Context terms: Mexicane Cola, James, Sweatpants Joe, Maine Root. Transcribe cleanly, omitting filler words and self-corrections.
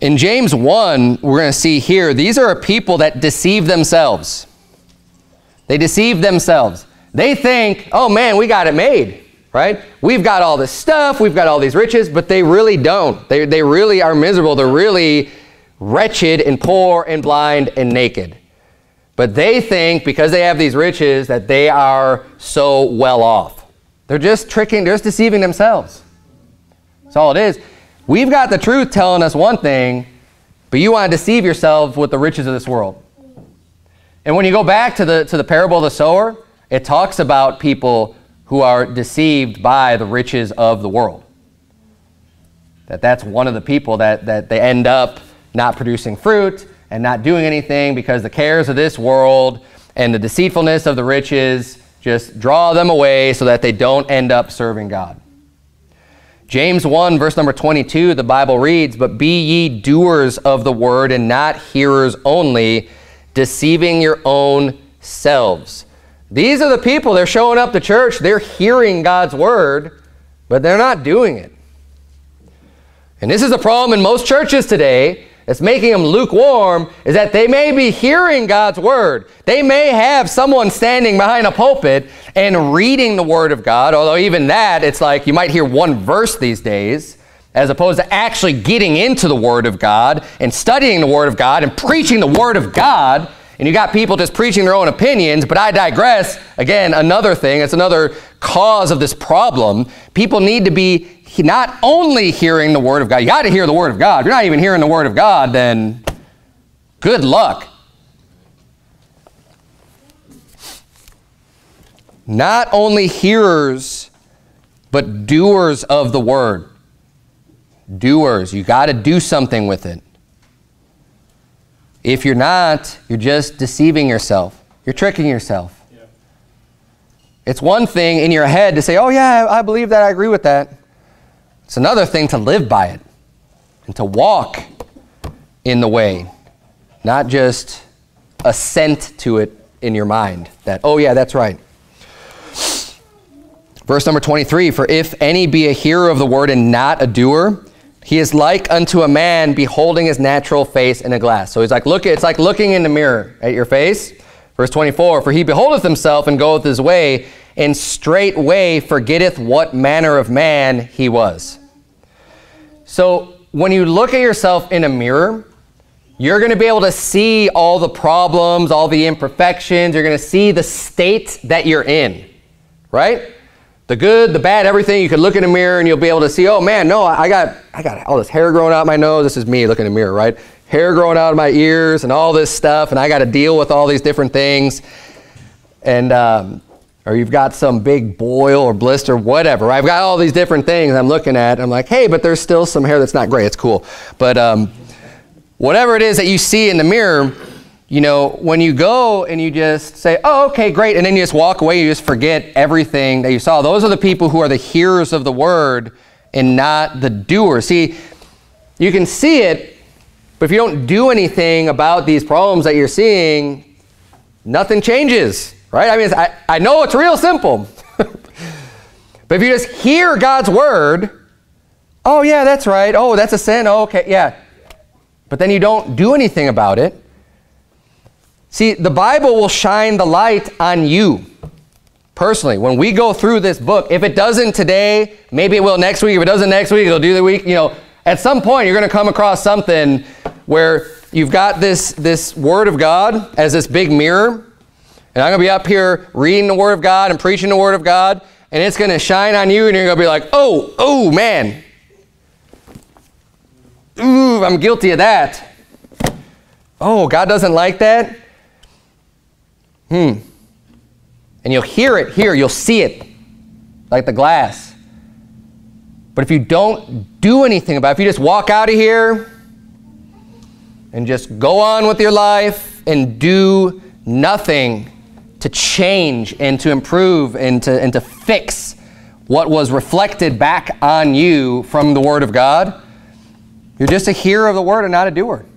In James 1, we're going to see here, these are a people that deceive themselves. They deceive themselves. They think, oh man, we got it made, right? We've got all this stuff, we've got all these riches, but they really don't. They really are miserable. They're really wretched and poor and blind and naked. But they think, because they have these riches, that they are so well off. They're just tricking, they're just deceiving themselves. That's all it is. We've got the truth telling us one thing, but you want to deceive yourself with the riches of this world. And when you go back to the parable of the sower, it talks about people who are deceived by the riches of the world. That's one of the people that they end up not producing fruit and not doing anything because the cares of this world and the deceitfulness of the riches just draw them away so that they don't end up serving God. James 1, verse number 22, the Bible reads, "But be ye doers of the word and not hearers only, deceiving your own selves." These are the people, they're showing up to church, they're hearing God's word, but they're not doing it. And this is a problem in most churches today that's making them lukewarm, is that they may be hearing God's word. They may have someone standing behind a pulpit and reading the word of God, although even that, it's like you might hear one verse these days, as opposed to actually getting into the word of God and studying the word of God and preaching the word of God. And you got people just preaching their own opinions, but I digress. Again, another thing, it's another cause of this problem. People need to be not only hearing the word of God, you got to hear the word of God. If you're not even hearing the word of God, then good luck. Not only hearers, but doers of the word. Doers, you got to do something with it. If you're not, you're just deceiving yourself. You're tricking yourself. Yeah. It's one thing in your head to say, oh yeah, I believe that, I agree with that. It's another thing to live by it and to walk in the way, not just assent to it in your mind that, oh yeah, that's right. Verse number 23, "For if any be a hearer of the word and not a doer, he is like unto a man beholding his natural face in a glass." So he's like, look, it's like looking in the mirror at your face. Verse 24, "For he beholdeth himself and goeth his way, and straightway forgetteth what manner of man he was." So when you look at yourself in a mirror, you're going to be able to see all the problems, all the imperfections. You're going to see the state that you're in, right? The good, the bad, everything. You can look in a mirror and you'll be able to see, oh man, no, I got all this hair growing out of my nose. This is me looking in the mirror, right? Hair growing out of my ears and all this stuff, and I got to deal with all these different things. And, or you've got some big boil or blister, whatever. I've got all these different things I'm looking at. I'm like, hey, but there's still some hair that's not gray. It's cool. But whatever it is that you see in the mirror, you know, when you go and you just say, oh, okay, great, and then you just walk away, you just forget everything that you saw. Those are the people who are the hearers of the word and not the doers. See, you can see it, but if you don't do anything about these problems that you're seeing, nothing changes, right? I mean, I know it's real simple, but if you just hear God's word, oh yeah, that's right, oh, that's a sin, oh, okay, yeah, but then you don't do anything about it. See, the Bible will shine the light on you personally. When we go through this book, if it doesn't today, maybe it will next week. If it doesn't next week, it'll do the week. You know, at some point, you're going to come across something where you've got this Word of God as this big mirror. And I'm going to be up here reading the Word of God and preaching the Word of God. And it's going to shine on you. And you're going to be like, oh, man. Ooh, I'm guilty of that. Oh, God doesn't like that. And you'll hear it here. You'll see it like the glass. But if you don't do anything about it, if you just walk out of here and just go on with your life and do nothing to change and to improve and to fix what was reflected back on you from the Word of God, you're just a hearer of the Word and not a doer.